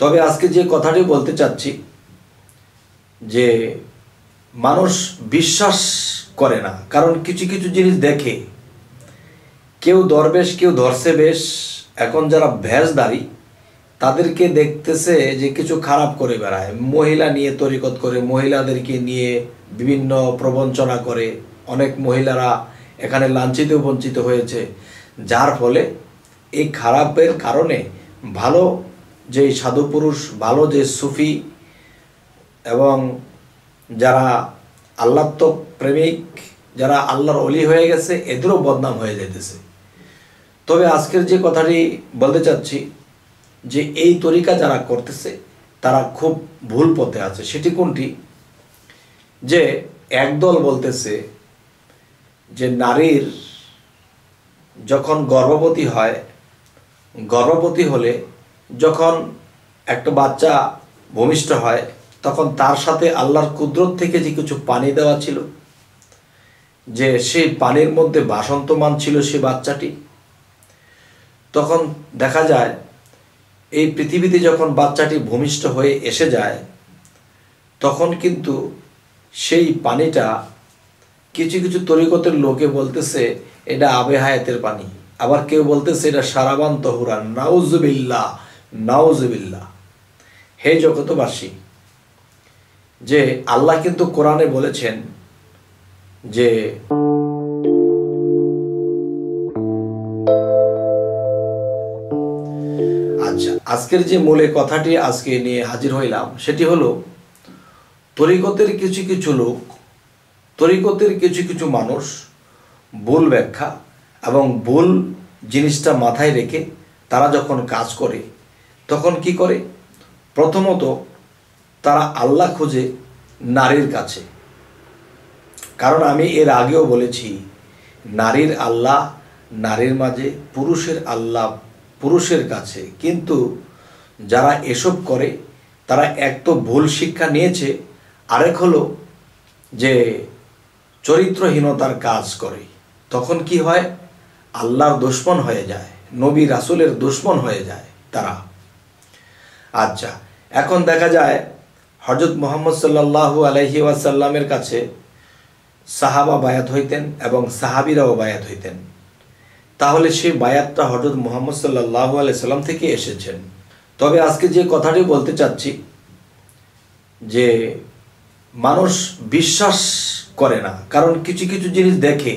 তবে আজকে যে কথাটি বলতে চাচ্ছি যে মানুষ বিশ্বাস করে না, কারণ কিছু কিছু জিনিস দেখে কেউ দরবেশ কেউ ধরছে বেশ। এখন যারা ভেষধারী তাদেরকে দেখতেছে যে কিছু খারাপ করে বেড়ায়, মহিলা নিয়ে তরিকত করে, মহিলাদেরকে নিয়ে বিভিন্ন প্রবঞ্চনা করে, অনেক মহিলারা এখানে লাঞ্ছিত বঞ্চিত হয়েছে, যার ফলে এই খারাপের কারণে ভালো যে সাধু পুরুষ, ভালো যে সুফি এবং যারা আল্লাহত্ব প্রেমিক, যারা আল্লাহর অলি হয়ে গেছে, এদেরও বদনাম হয়ে যেতেছে। তবে আজকের যে কথাটি বলতে চাচ্ছি যে এই তরিকা যারা করতেছে তারা খুব ভুল পথে আছে। সেটি কোনটি? যে একদল বলতেছে যে নারীর যখন গর্ভবতী হয়, গর্ভবতী হলে যখন একটা বাচ্চা ভূমিষ্ঠ হয় তখন তার সাথে আল্লাহর কুদরত থেকে যে কিছু পানি দেওয়া ছিল, যে সেই পানির মধ্যে বাসন্তমান ছিল সে বাচ্চাটি, তখন দেখা যায় এই পৃথিবীতে যখন বাচ্চাটি ভূমিষ্ঠ হয়ে এসে যায় তখন কিন্তু সেই পানিটা কিছু কিছু তরিকতের লোকে বলতেছে এটা আবে হায়াতের পানি, আবার কেউ বলতেছে এটা সারাবান তহুরা। নাউজুবিল্লাহ নাউজুবিল্লাহ। হে জগতবাসী, যে আল্লাহ কিন্তু কোরআনে বলেছেন যে আচ্ছা, আজকের যে মূলে কথাটি আজকে নিয়ে হাজির হইলাম সেটি হলো তরিকতের কিছু কিছু লোক, তরিকতের কিছু কিছু মানুষ ভুল ব্যাখ্যা এবং ভুল জিনিসটা মাথায় রেখে তারা যখন কাজ করে তখন কি করে, প্রথমত তারা আল্লাহ খোঁজে নারীর কাছে। কারণ আমি এর আগেও বলেছি নারীর আল্লাহ নারীর মাঝে, পুরুষের আল্লাহ পুরুষের কাছে। কিন্তু যারা এসব করে তারা এক তো ভুল শিক্ষা নিয়েছে, আরেক হলো যে চরিত্রহীনতার কাজ করে। তখন কি হয়, আল্লাহর দুশমন হয়ে যায়, নবী রাসুলের দুশমন হয়ে যায় তারা। আচ্ছা, এখন দেখা যায় হযরত মুহাম্মদ সাল্লাল্লাহু আলাইহি ওয়াসাল্লামের কাছে সাহাবা বায়াত হইতেন এবং সাহাবিরাও বায়াত হইতেন। তাহলে সেই বায়াতটা হযরত মুহাম্মদ সাল্লাল্লাহু আলাইহি ওয়াসাল্লাম থেকে এসেছেন। তবে আজকে যে কথাটি বলতে চাচ্ছি যে মানুষ বিশ্বাস করে না, কারণ কিছু কিছু জিনিস দেখে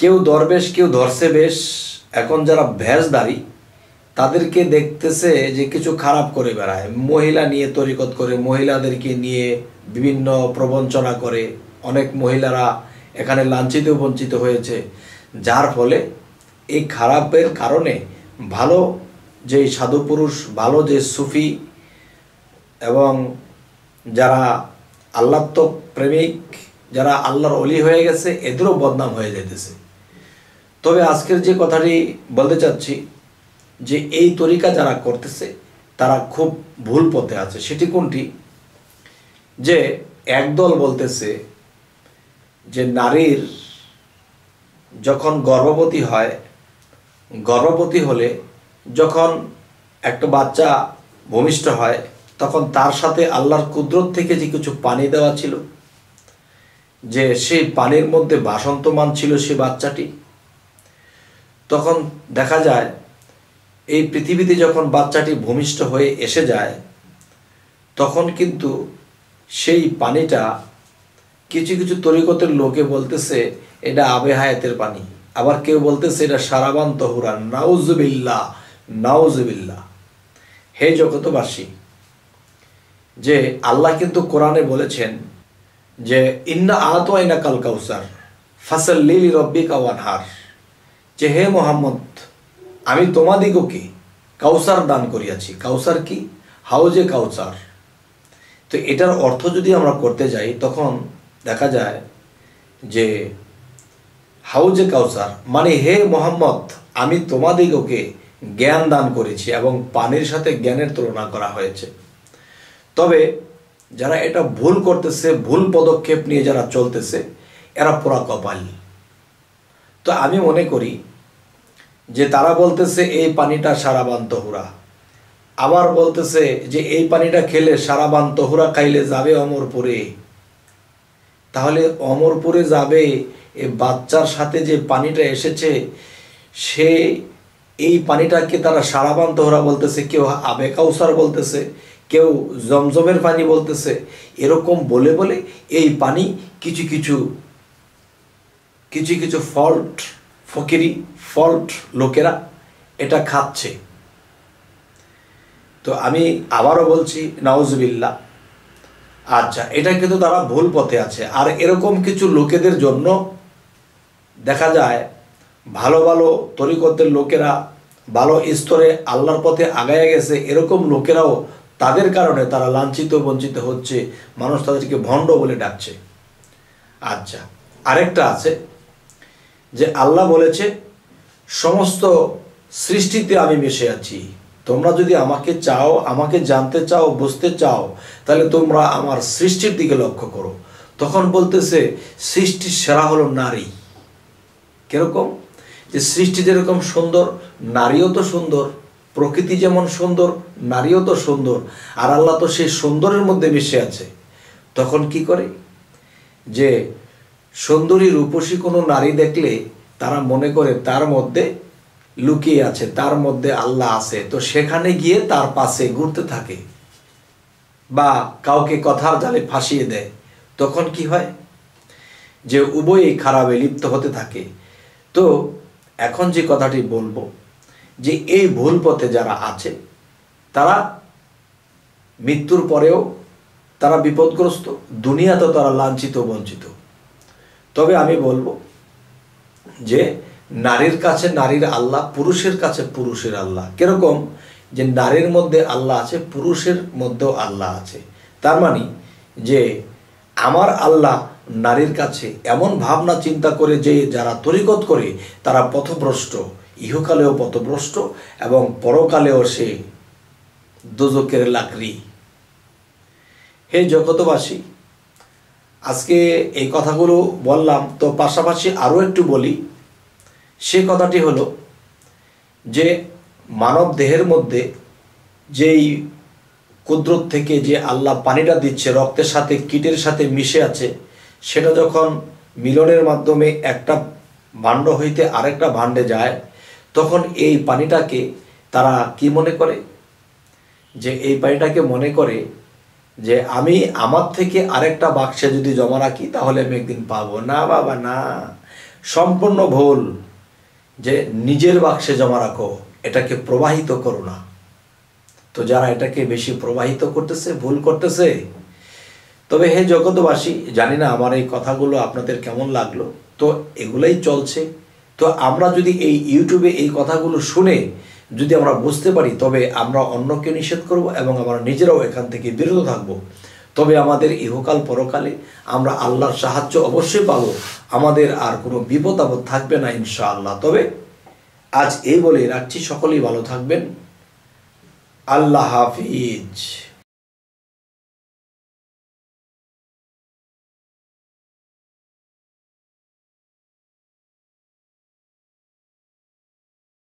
কেউ দরবেশ কেউ ধরছে বেশ। এখন যারা ভেষধারী তাদেরকে দেখতেছে যে কিছু খারাপ করে বেড়ায়, মহিলা নিয়ে তরিকত করে, মহিলাদেরকে নিয়ে বিভিন্ন প্রবঞ্চনা করে, অনেক মহিলারা এখানে লাঞ্ছিত বঞ্চিত হয়েছে, যার ফলে এই খারাপের কারণে ভালো যে সাধু পুরুষ, ভালো যে সুফি এবং যারা আল্লাহত্ব প্রেমিক, যারা আল্লাহর অলি হয়ে গেছে, এদেরও বদনাম হয়ে যেতেছে। তবে আজকের যে কথাটি বলতে চাচ্ছি যে এই তরিকা যারা করতেছে তারা খুব ভুল পথে আছে। সেটি কোনটি? যে একদল বলতেছে যে নারীর যখন গর্ভবতী হয়, গর্ভবতী হলে যখন একটা বাচ্চা ভূমিষ্ঠ হয় তখন তার সাথে আল্লাহর কুদরত থেকে যে কিছু পানি দেওয়া ছিল, যে সেই পানির মধ্যে বাসন্তমান ছিল সে বাচ্চাটি, তখন দেখা যায় এই পৃথিবীতে যখন বাচ্চাটি ভূমিষ্ঠ হয়ে এসে যায় তখন কিন্তু সেই পানিটা কিছু কিছু তরিকতের লোকে বলতেছে এটা আবে হায়াতের পানি, আবার কেউ বলতেছে এটা সারাবান তহুরা। নাউজুবিল্লাহ নাউজুবিল্লাহ। হে জগতবাসী, যে আল্লাহ কিন্তু কোরআনে বলেছেন যে ইন্না আতাইনা কাল কাউসার ফাসাল্লি লিরাব্বিকা ওয়ানহার, যে হে মুহাম্মদ আমি তোমাদিগকে কাউসার দান করিয়াছি। কাউসার কি? হাউজে কাউসার। তো এটার অর্থ যদি আমরা করতে যাই তখন দেখা যায় যে হাউজে কাউসার মানে হে মুহাম্মদ আমি তোমাদিগকে জ্ঞান দান করেছি, এবং পানির সাথে জ্ঞানের তুলনা করা হয়েছে। তবে যারা এটা ভুল করতেছে, ভুল পদক্ষেপ নিয়ে যারা চলতেছে, এরা পুরা কপালি। তো আমি মনে করি যে তারা বলতেছে এই পানিটা সারাবান তহুরা, आबार बोलतेछे जे एई पानीटा खेले सारा बान तहुरा खाइले जाबे अमरपुरे। ताहले अमरपुरे जाबे ए बाच्चार साथे जे पानीटा एसेछे से एई पानीटाके तारा सारा बान तहुरा बोलतेछे, केउ आबे काउसार बोलतेछे, केउ जमजमेर पानी बोलतेछे। एरकम बोले बोले एई पानी किछु किछु फल्ट फकिरी फल्ट लोकेरा एटा खाচ্ছে। तो आमी आबारो बोलছি নাউজুবিল্লাহ। আচ্ছা, এটা কিন্তু তারা ভুল পথে আছে। আর এরকম কিছু লোকেদের জন্য দেখা যায় ভালো ভালো তরিকতের লোকেরা ভালো স্তরে আল্লাহর পথে আগায় গেছে, এরকম লোকেরাও তাদের কারণে তারা লাঞ্ছিত বঞ্চিত হচ্ছে, মানুষ তাদেরকে ভণ্ড বলে ডাকছে। আচ্ছা, আরেকটা আছে যে আল্লাহ বলেছে সমস্ত সৃষ্টিতে আমি মিশে আছি, তোমরা যদি আমাকে চাও, আমাকে জানতে চাও, বুঝতে চাও, তাহলে তোমরা আমার সৃষ্টির দিকে লক্ষ্য করো। তখন বলতেছে সৃষ্টি সেরা হলো নারী। কিরকম যে সৃষ্টি যেরকম সুন্দর, নারীও তো সুন্দর, প্রকৃতি যেমন সুন্দর, নারীও তো সুন্দর, আর আল্লাহ তো সেই সুন্দরের মধ্যে মিশে আছে। তখন কি করে যে সুন্দরী রূপসী কোনো নারী দেখলে তারা মনে করে তার মধ্যে লুকিয়ে আছে, তার মধ্যে আল্লাহ আছে, তো সেখানে গিয়ে তার পাশে ঘুরতে থাকে বা কাউকে কথার জালে ফাঁসিয়ে দেয়। তখন কি হয় যে উভয়ই খারাপে লিপ্ত হতে থাকে। তো এখন যে কথাটি বলবো যে এই ভুল পথে যারা আছে তারা মৃত্যুর পরেও তারা বিপদগ্রস্ত, দুনিয়াতে তারা লাঞ্ছিত বঞ্চিত। তবে আমি বলবো যে নারীর কাছে নারীর আল্লাহ, পুরুষের কাছে পুরুষের আল্লাহ। কিরকম যে নারীর মধ্যে আল্লাহ আছে, পুরুষের মধ্যেও আল্লাহ আছে। তার মানে যে আমার আল্লাহ নারীর কাছে এমন ভাবনা চিন্তা করে যে যারা তরিকত করে তারা পথভ্রষ্ট, ইহকালেও পথভ্রষ্ট এবং পরকালেও সে দোজকের লাকড়ি। হে জগতবাসী, আজকে এই কথাগুলো বললাম, তো পাশাপাশি আরও একটু বলি। সে কথাটি হলো যে মানব দেহের মধ্যে যেই কুদরত থেকে যে আল্লাহ পানিটা দিচ্ছে, রক্তের সাথে কীটের সাথে মিশে আছে, সেটা যখন মিলনের মাধ্যমে একটা ভাণ্ড হইতে আরেকটা ভাণ্ডে যায়, তখন এই পানিটাকে তারা কি মনে করে যে এই পানিটাকে মনে করে যে আমি আমার থেকে আরেকটা বাক্সে যদি জমা রাখি তাহলে আমি একদিন পাবো। না বাবা না, সম্পূর্ণ ভুল। যে নিজের বাক্সে জমা রাখো, এটাকে প্রবাহিত করো না। তো যারা এটাকে বেশি প্রবাহিত করতেছে ভুল করতেছে। তবে হে জগতবাসী, জানি না আমার এই কথাগুলো আপনাদের কেমন লাগলো। তো এগুলাই চলছে। তো আমরা যদি এই ইউটিউবে এই কথাগুলো শুনে যদি আমরা বুঝতে পারি, তবে আমরা অন্যকে নিষেধ করব এবং আমরা নিজেরাও এখান থেকে বিরত থাকব। তবে আমাদের ইহকাল পরকালে আমরা আল্লাহর সাহায্য অবশ্যই পাব, আমাদের আর কোনো বিপদ আপদ থাকবে না ইনশাআল্লাহ। তবে আজ এই বলে রাখছি, সকলেই ভালো থাকবেন। আল্লাহ হাফিজ।